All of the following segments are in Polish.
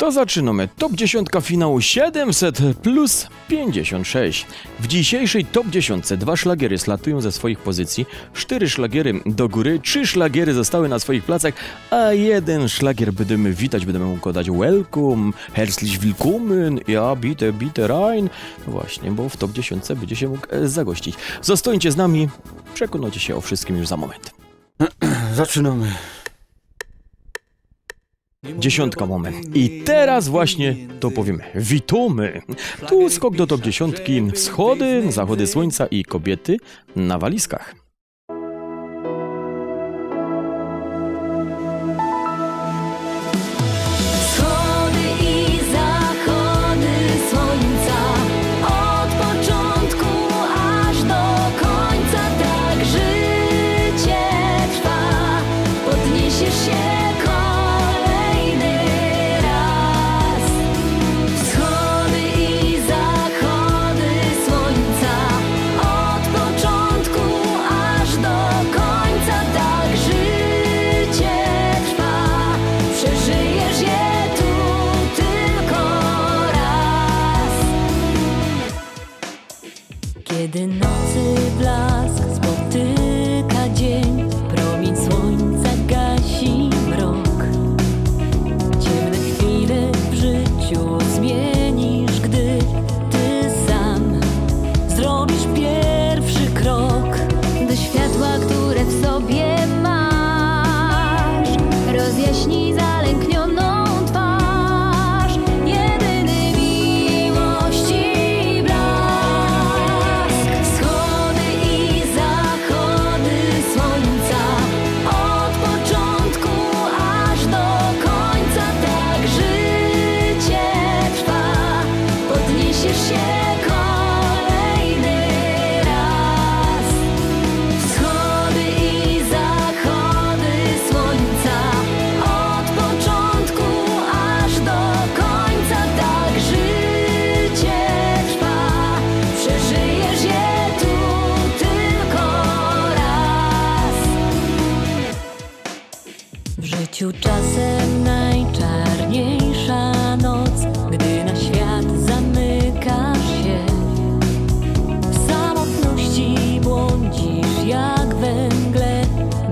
To zaczynamy top 10 finału 700+56. W dzisiejszej top 10 dwa szlagiery slatują ze swoich pozycji, 4 szlagiery do góry, 3 szlagiery zostały na swoich placach, a jeden szlagier będziemy witać, będziemy układać welcome, herzlich willkommen, ja bitte, bitte rein. Właśnie, bo w top 10 będzie się mógł zagościć. Zostańcie z nami, przekonacie się o wszystkim już za moment. Zaczynamy. Dziesiątka mamy. I teraz właśnie to powiemy. Witamy! Tu skok do top 10. Wschody, zachody słońca i kobiety na walizkach. Kiedy nocy blask spotyka dzień, promień słońca gasi mrok. Ciemne chwile w życiu zmienisz, gdy ty sam zrobisz pierwszy krok do światła, które w sobie masz. Rozjaśnij zalęknioną. Czasem najczarniejsza noc, gdy na świat zamykasz się. W samotności błądzisz jak we mgle,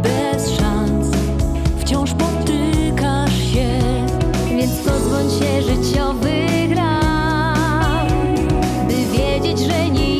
bez szans wciąż potykasz się. Więc pozbądź się życiowych ram, by wiedzieć, że nie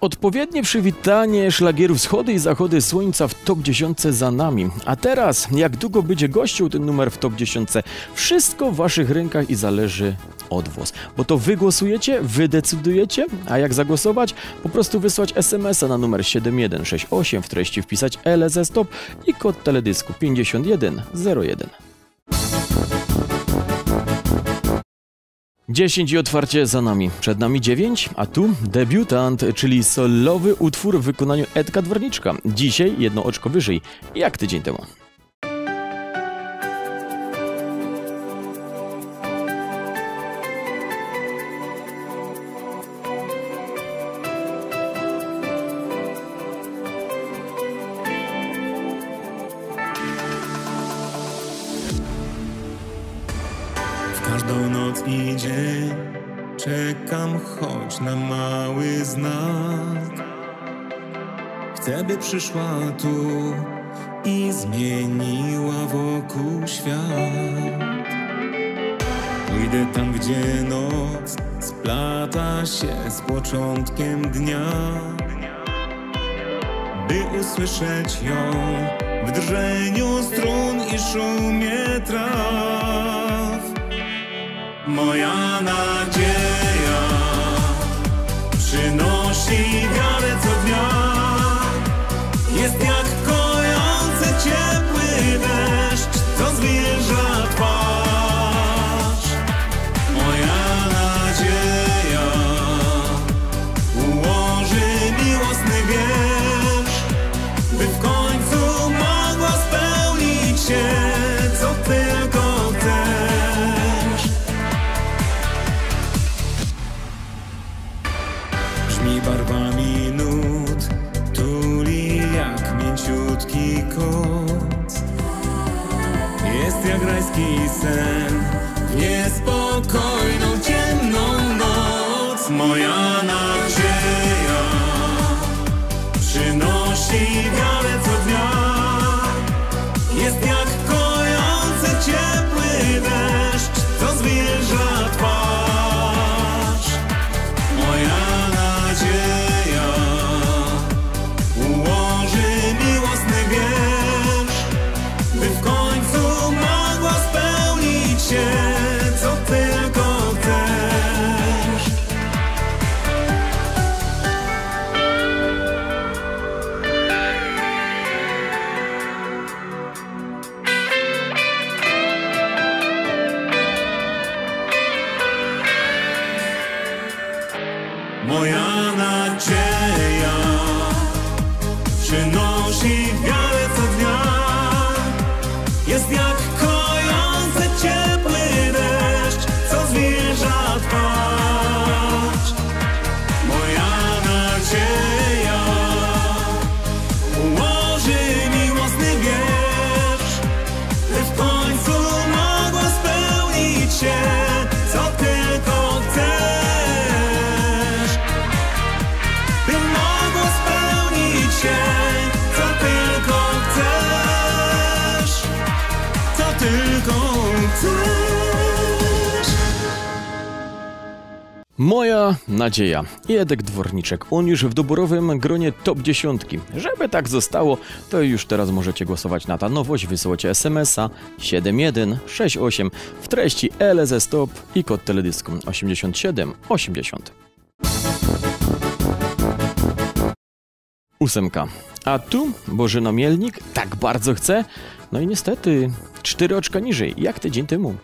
odpowiednie przywitanie szlagierów wschody i zachody słońca w top 10 za nami. A teraz, jak długo będzie gościł ten numer w top 10? Wszystko w waszych rękach i zależy od was. Bo to wy głosujecie, wy decydujecie, a jak zagłosować? Po prostu wysłać SMS-a na numer 7168, w treści wpisać LSS TOP i kod teledysku 5101. 10 i otwarcie za nami. Przed nami 9, a tu debiutant, czyli solowy utwór w wykonaniu Edka Dworniczka. Dzisiaj jedno oczko wyżej, jak tydzień temu. Każdą noc i dzień czekam choć na mały znak. Chcę, by przyszła tu i zmieniła wokół świat. Pójdę tam, gdzie noc splata się z początkiem dnia, by usłyszeć ją w drżeniu strun i szumie traw. Moja nadzieja przynosi wiarę co dnia, jest jak kojący ciepły deszcz, co zwilża twarz. Moja nadzieja ułoży miłosny wiersz, by w końcu mogła spełnić się, co tylko chcesz. Barwami nut tuli jak mięciutki kot. Jest jak rajski sen w niespokojną, ciemną noc. Moja nadzieja przynosi wiarę co dnia, jest jak kojący ciepły deszcz, co zwilża twarz. Moja nadzieja ułoży miłosny wiersz, by w końcu mogła spełnić się, co tylko chcesz. Moja nadzieja przynosi wiarę co dnia, jest jak kojący ciepły deszcz, co zwilża twarz. Moja nadzieja ułoży miłosny wiersz, by w końcu mogła spełnić się, co tylko chcesz. Moja nadzieja. Edek Dworniczek. On już w doborowym gronie top 10. Żeby tak zostało, to już teraz możecie głosować na ta nowość. Wysyłacie SMS-a 7168 w treści LZ Stop i kod teledysku 8780. 8. A tu Bożena Mielnik tak bardzo chce. No i niestety 4 oczka niżej, jak tydzień temu.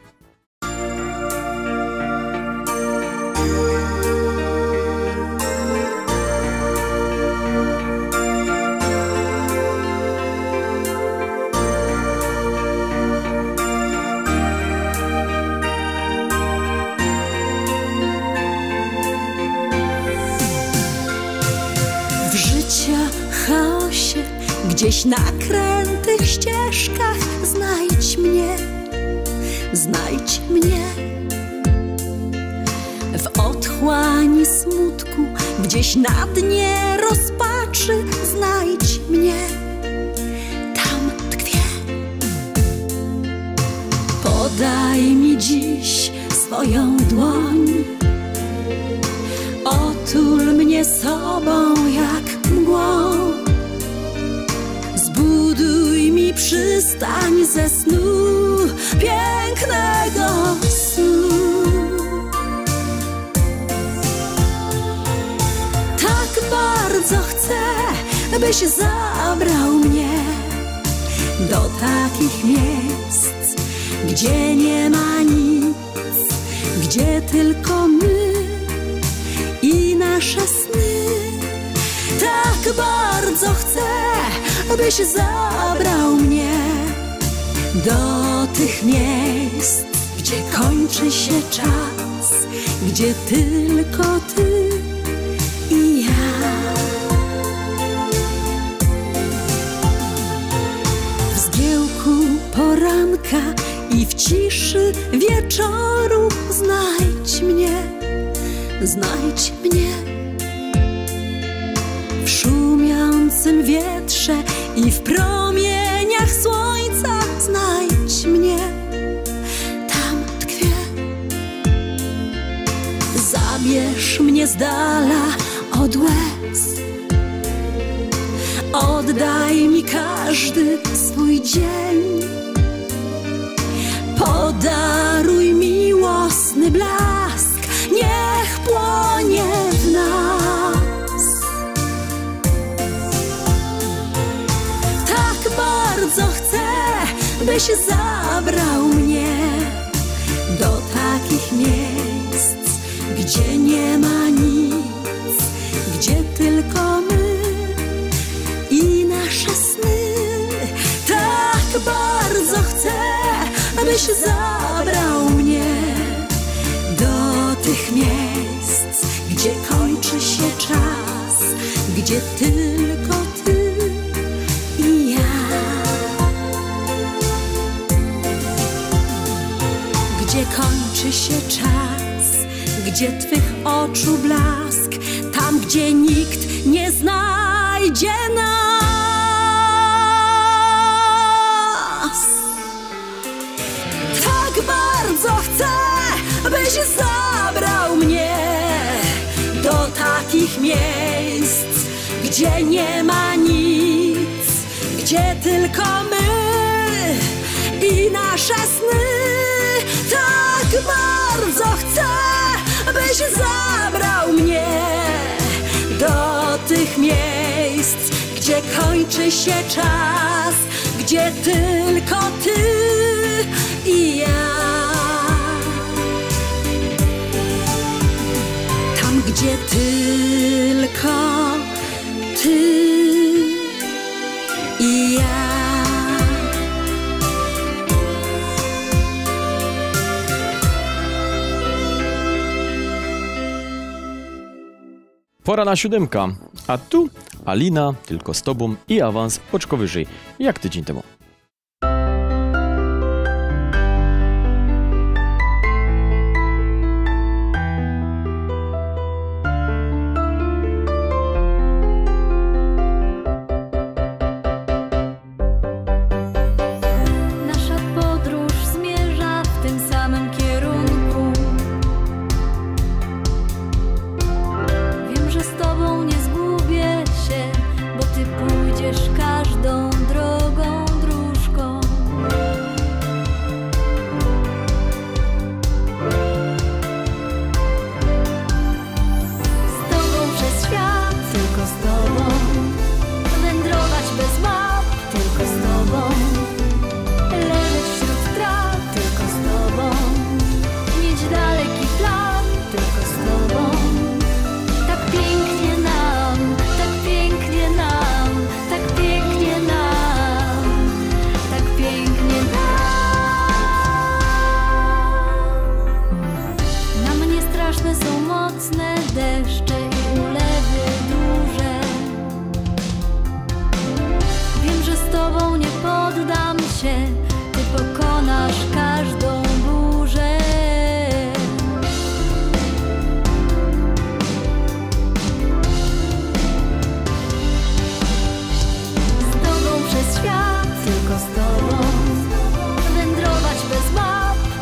Gdzieś na krętych ścieżkach znajdź mnie. W otchłani smutku, gdzieś na dnie rozpaczy, znajdź mnie, tam tkwię. Podaj mi dziś swoją dłoń, otul mnie sobą jak mgłą. Buduj mi przystań ze snu, pięknego snu. Tak bardzo chcę, byś zabrał mnie do takich miejsc, gdzie nie ma nic, gdzie tylko my i nasze sny. Tak bardzo chcę, abyś zabrał mnie do tych miejsc, gdzie kończy się czas, gdzie tylko ty i ja. W zgiełku poranka i w ciszy wieczoru znajdź mnie, znajdź mnie. W szumiącym wietrze i w promieniach słońca znajdź mnie, tam tkwię. Zabierz mnie z dala od łez, oddaj mi każdy swój dzień. Podaruj miłosny blask, niech płonie w nas. Tak bardzo chcę, byś zabrał mnie do takich miejsc, gdzie nie ma nic, gdzie tylko my i nasze sny. Tak bardzo chcę, abyś zabrał mnie do tych miejsc, gdzie kończy się czas, gdzie tylko ty i ja. Gdzie kończy się czas, gdzie twych oczu blask, tam gdzie nikt nie znajdzie nas. Bardzo chcę, byś zabrał mnie do takich miejsc, gdzie nie ma nic, gdzie tylko my i nasze sny. Tak bardzo chcę, byś zabrał mnie do tych miejsc, gdzie kończy się czas, gdzie tylko ty i ja. Tam, gdzie tylko ty i ja. Pora na siódemka, a tu Alina, tylko z tobą i awans oczko wyżej, jak tydzień temu.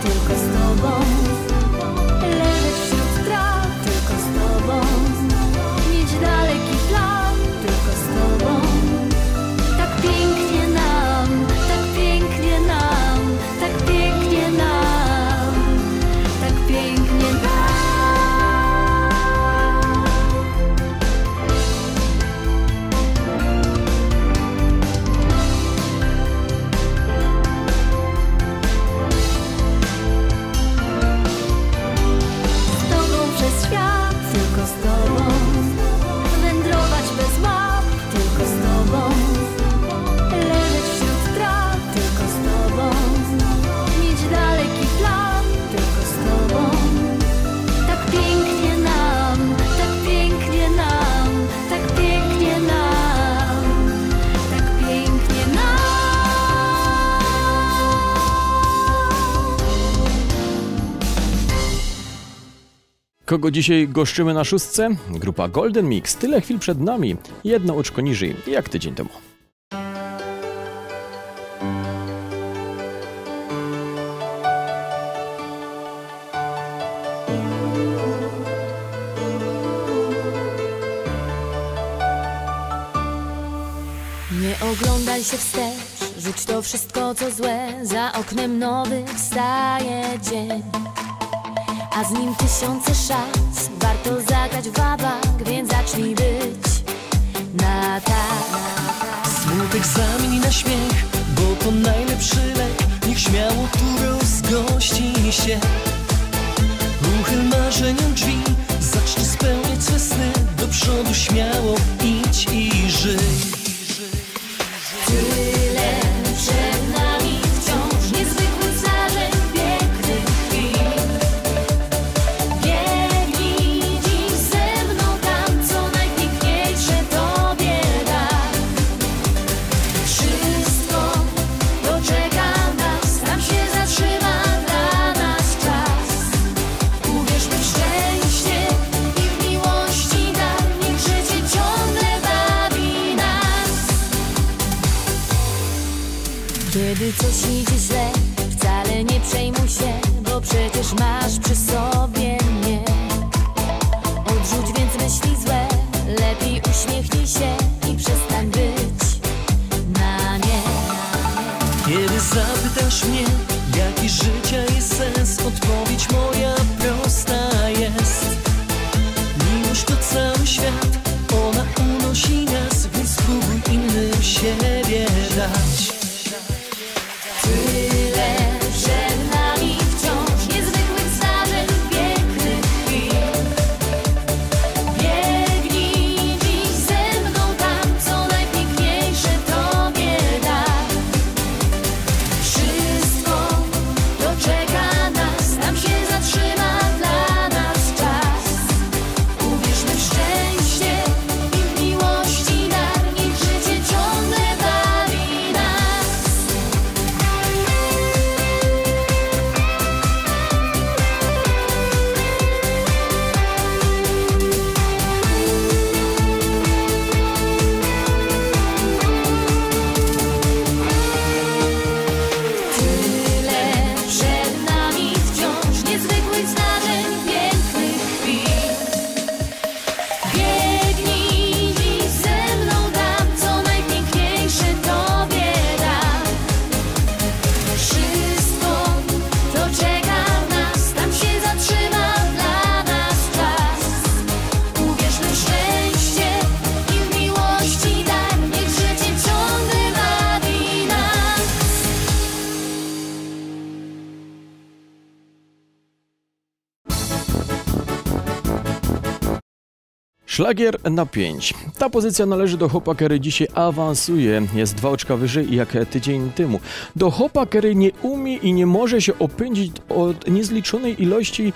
Tylko z tobą, leżeć wśród traw, tylko z tobą. Kogo dzisiaj goszczymy na szóstce? Grupa Golden Mix, tyle chwil przed nami, jedno oczko niżej, jak tydzień temu. Nie oglądaj się wstecz, rzuć to wszystko co złe, za oknem nowy wstaje dzień. A z nim tysiące szans, warto zagrać w wabank, więc zacznij być na tak. Smutek zamieni na śmiech, bo to najlepszy lek, niech śmiało tu rozgości się. Uchyl marzeniom drzwi, zacznij spełniać swe sny, do przodu śmiało idź i żyj. Tyle przed nami wciąż niezwykłych zdarzeń, pięknych chwil. Biegnij dziś ze mną tam, co najpiękniejsze tobie da. Wszystko, co czeka nas, tam się zatrzyma dla nas czas. Uwierzmy w szczęście i w miłości dar, niech życie ciągle bawi nas. Kiedy coś idzie źle, wcale nie przejmuj się, bo przecież masz przy sobie mnie. Odrzuć więc myśli złe, lepiej uśmiechnij się i przestań być na nie. Kiedy zapytasz mnie, jaki życia jest sens, odpowiedź moja prosta jest. Miłość to cały świat, ona unosi nas, więc spróbuj innym siebie dać. Tyle przed nami wciąż niezwykłych zdarzeń, pięknych chwil. Biegnij dziś ze mną tam, co najpiękniejsze tobie da. Wszystko, co czeka nas, tam się zatrzyma dla nas czas. Uwierzmy w szczęście i w miłości dar, niech życie ciągle bawi nas. Tyle przed nami wciąż niezwykłych zdarzeń, pięknych chwil. Biegnij dziś ze mną tam, co najpiękniejsze tobie da. Wszystko, co czeka nas, tam się zatrzyma dla nas czas. Uwierzmy w szczęście i w miłości dar, niech życie ciągle bawi nas. Szlagier na 5. Ta pozycja należy do Chopakery, dzisiaj awansuje, jest 2 oczka wyżej jak tydzień temu. Do Chopakery nie umie i nie może się opędzić od niezliczonej ilości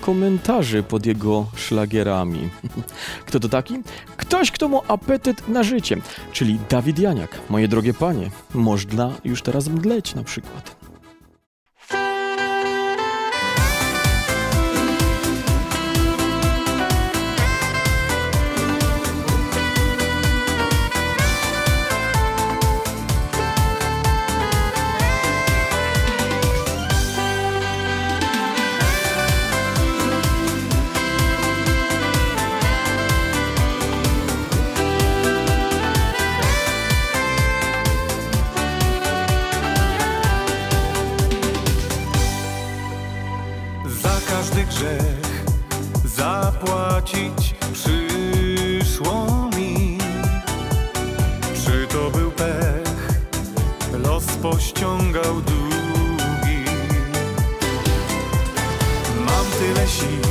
komentarzy pod jego szlagierami. Kto to taki? Ktoś, kto ma apetyt na życie, czyli Dawid Janiak. Moje drogie panie, można już teraz mdleć na przykład. Za każdy grzech zapłacić przyszło mi. Czy to był pech? Los pościągał długi. Mam tyle sił,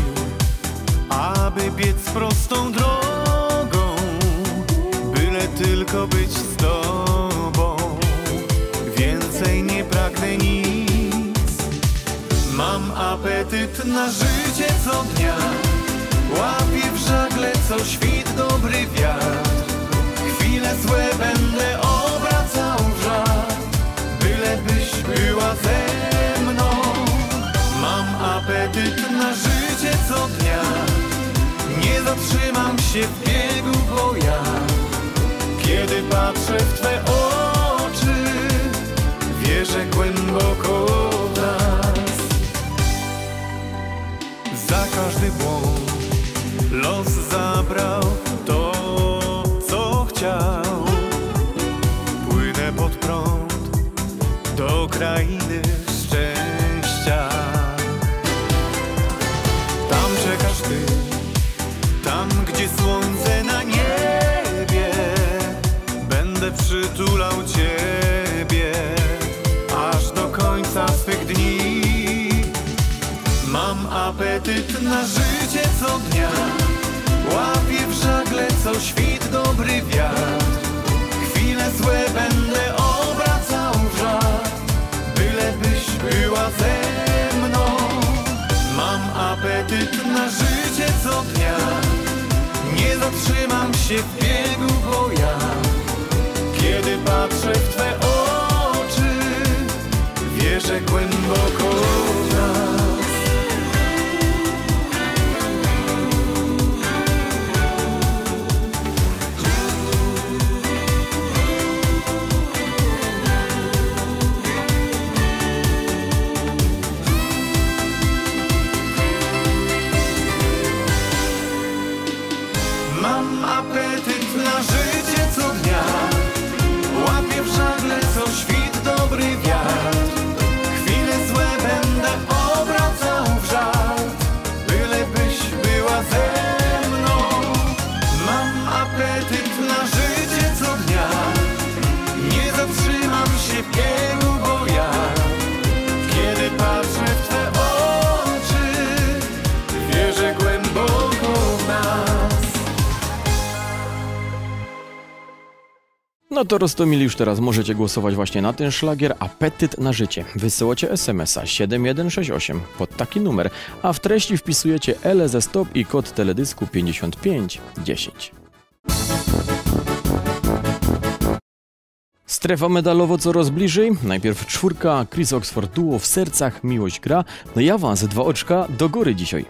aby biec prostą drogą, byle tylko być z tobą. Więcej nie pragnę nic. Mam apetyt na życie co dnia, łapię w żagle co świt dobry wiatr. Chwile złe będę obracał w żart, bylebyś była ze mną. Mam apetyt na życie co dnia. trzymam się w biegu, bo ja, kiedy patrzę w Twe oczy, wierzę głęboko w nas. Za każdy błąd los zabrał to, co chciał. Płynę pod prąd do krainy szczęścia. Tam czekasz Ty, tam gdzie słońce na niebie. Będę przytulał Ciebie aż do końca swych dni. Mam apetyt na życie co dnia, łapię w żagle co świt dobry wiatr. Chwile złe będę obracał w żart, bylebyś była ze mną. Mam apetyt na życie co dnia, nie zatrzymam się w biegu, bo ja, kiedy patrzę w Twe oczy, wierzę głęboko w nas. No to roztomili już teraz, możecie głosować właśnie na ten szlagier Apetyt na życie. Wysyłacie SMS-a 7168 pod taki numer, a w treści wpisujecie LZ Stop i kod teledysku 5510. Strefa medalowo coraz bliżej. Najpierw czwórka, Chris Oxford Duo, W sercach miłość gra. No i awans, 2 oczka do góry dzisiaj.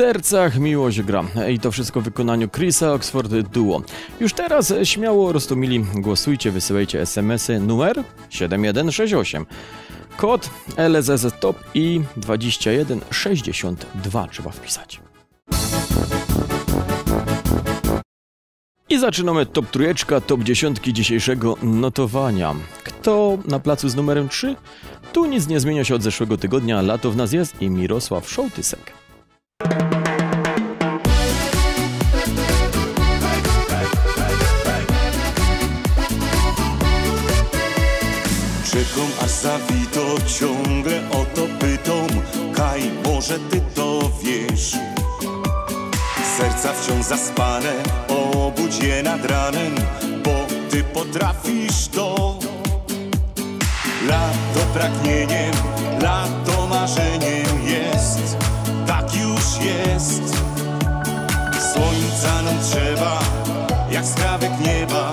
sercach miłość gra. I to wszystko w wykonaniu Chrisa Oxford Duo. Już teraz śmiało Roztomili głosujcie, wysyłajcie SMS-y numer 7168. Kod LZZ TOP i 2162 trzeba wpisać. I zaczynamy top trójeczka, top dziesiątki dzisiejszego notowania. Kto na placu z numerem 3? Tu nic nie zmienia się od zeszłego tygodnia, lato w nas jest i Mirosław Szołtysek. Czekam aż zawito, ciągle o to pytam, Kaj, może ty to wiesz. Serca wciąż zaspane, obudź je nad ranem, bo ty potrafisz to. Lato pragnieniem, lato marzeniem jest, tak już jest. Słońca nam trzeba, jak skrawek nieba,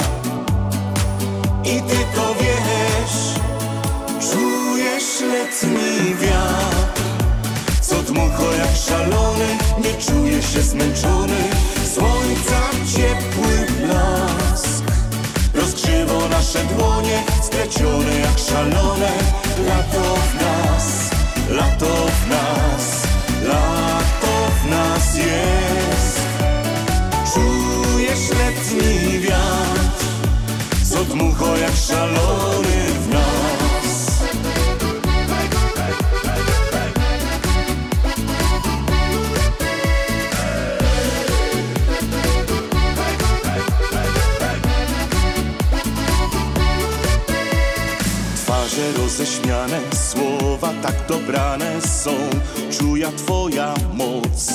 i ty to wiesz. Czujesz letni wiatr, co dmucho jak szalony, nie czuję się zmęczony. Słońca ciepły blask rozgrzewa nasze dłonie, skrecione jak szalone. Lato w nas, lato w nas, lato w nas jest. Czujesz letni wiatr, co dmucho jak szalony w nas. Roześmiane, słowa tak dobrane są, czuja twoja moc.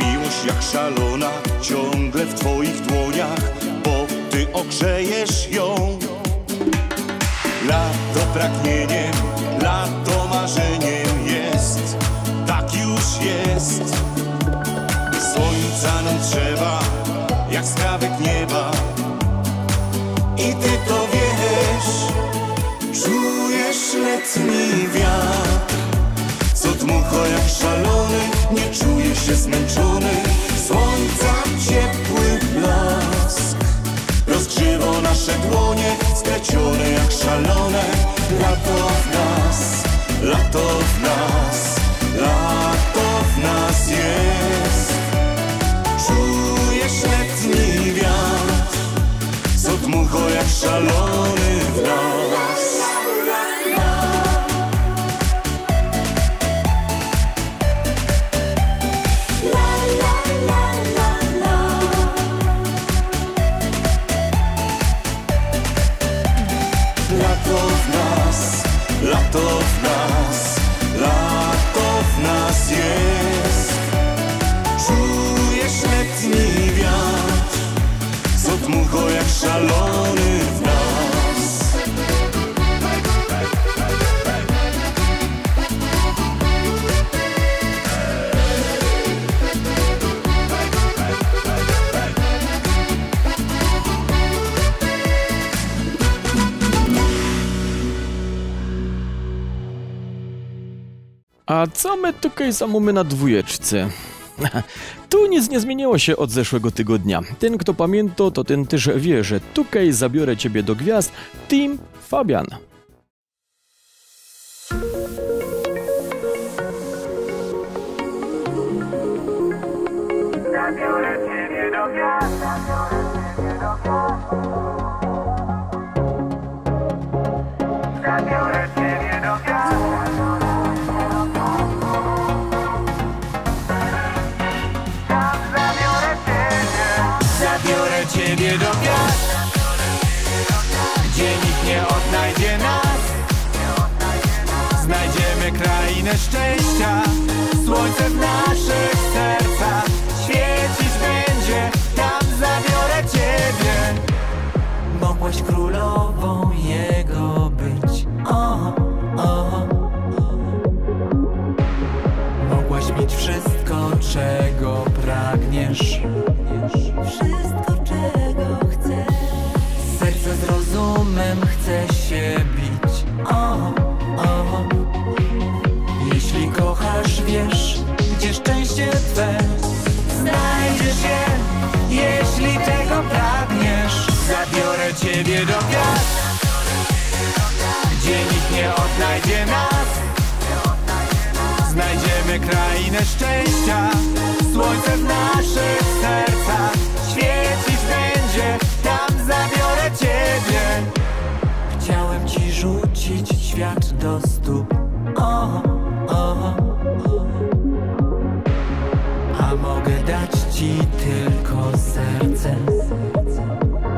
Miłość jak szalona, ciągle w twoich dłoniach, bo ty ogrzejesz ją. Lato pragnieniem, lato marzeniem jest, tak już jest. Słońca nam trzeba, jak skrawek nieba, i ty to wiesz. Czujesz letni wiatr, co dmucho jak szalony, nie czuję się zmęczony. Słońca ciepły blask rozgrzewa nasze dłonie, skrecione jak szalone. Lato w nas, lato w nas, lato w nas jest. Czujesz letni wiatr, co dmucho jak szalony w nas. Lato w nas, lato w nas jest. Czujesz letni wiatr, co dmucho jak szalony w nas. A co my tutaj zamómy na dwójeczce? Tu nic nie zmieniło się od zeszłego tygodnia. Ten, kto pamięta, to ten też wie, że tutaj zabiorę ciebie do gwiazd. Tim Fabian. Zabiorę ciebie do gwiazd, zabiorę ciebie do gwiazd. Zabiorę ciebie do gwiazd. Zabiorę ciebie do gwiazd, gdzie nikt nie odnajdzie nas. Znajdziemy krainę szczęścia, słońce w naszych sercach świecić będzie. Tam zabiorę ciebie. Mogłaś królową jego być, o, o. Mogłaś mieć wszystko, czego pragniesz, wszystko, czego chcesz. Serce z rozumem chce się bić, o, o. Jeśli kochasz, wiesz, gdzie szczęście godzinę szczęścia. Słońce w naszych sercach świecić będzie, tam zabiorę ciebie. Chciałem ci rzucić świat do stóp, o, o, a mogę dać ci tylko serce,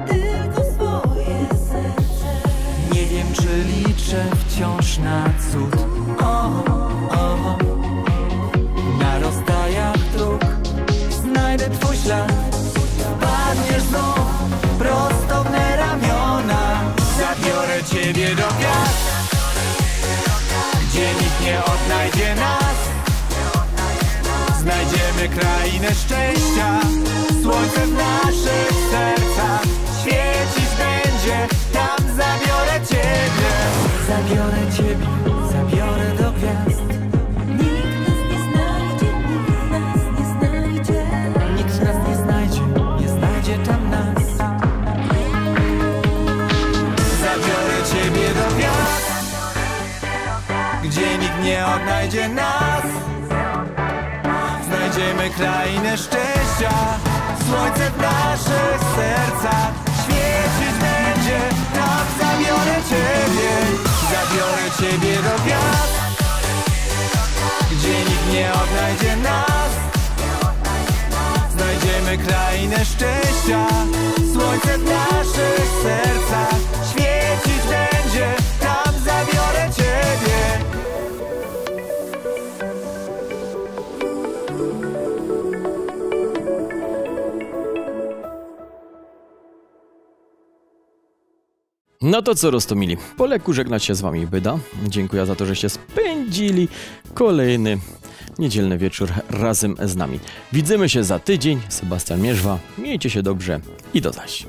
tylko swoje serce. Nie wiem, czy liczę wciąż na cud, o, o, na rozstajach dróg znajdę twój ślad. Padniesz znów prosto w me ramiona, zabiorę ciebie do piasku, gdzie nikt nie odnajdzie nas. Znajdziemy krainę szczęścia, słońce w naszych sercach świecić będzie, tam zabiorę ciebie. Zabiorę ciebie, zabiorę do gwiazd. Nikt nas nie znajdzie, nikt nas nie znajdzie. Nikt nas nie znajdzie tam nas. Zabiorę ciebie do gwiazd, gdzie nikt nie odnajdzie nas. Znajdziemy krainę szczęścia, słońce w naszych sercach świecić będzie, tam zabiorę ciebie. Zabiorę ciebie do gwiazd, gdzie nikt nie odnajdzie nas. Znajdziemy krainę szczęścia, słońce w naszych sercach świecić będzie, tam zabiorę ciebie. No to co, roztomili, po leku żegna się z wami Byda. Dziękuję za to, że się spędzili kolejny niedzielny wieczór razem z nami. Widzimy się za tydzień. Sebastian Mierzwa, miejcie się dobrze i do zaś.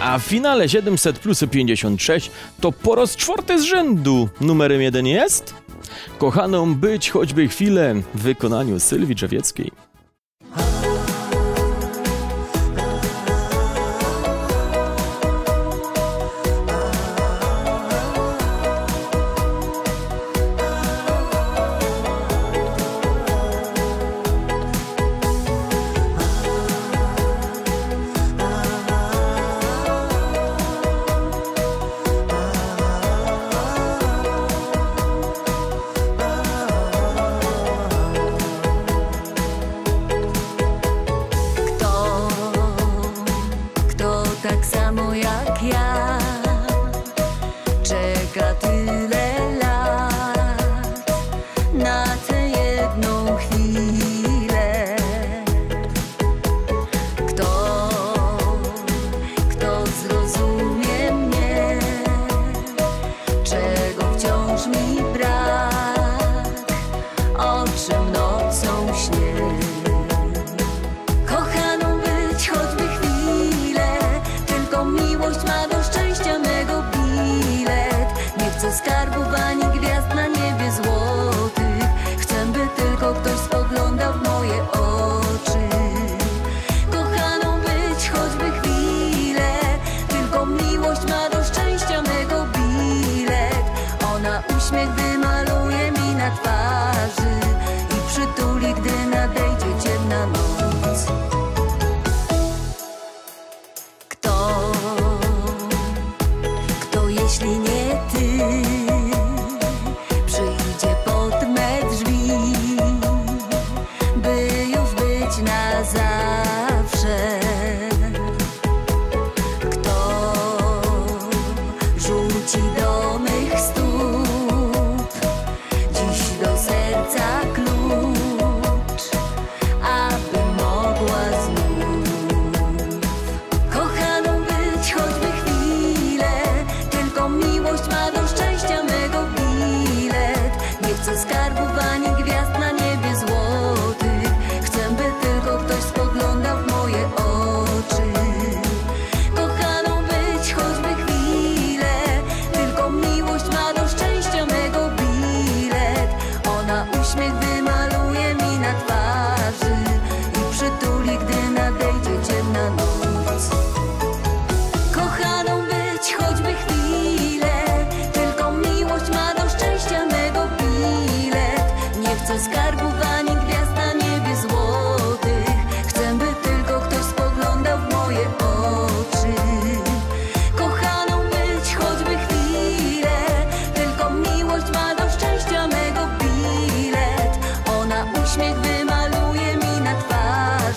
A w finale 700 plus 56 to po raz czwarty z rzędu numerem 1 jest Kochaną być choćby chwilę w wykonaniu Sylwii Trzewickiej.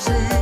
twarzy.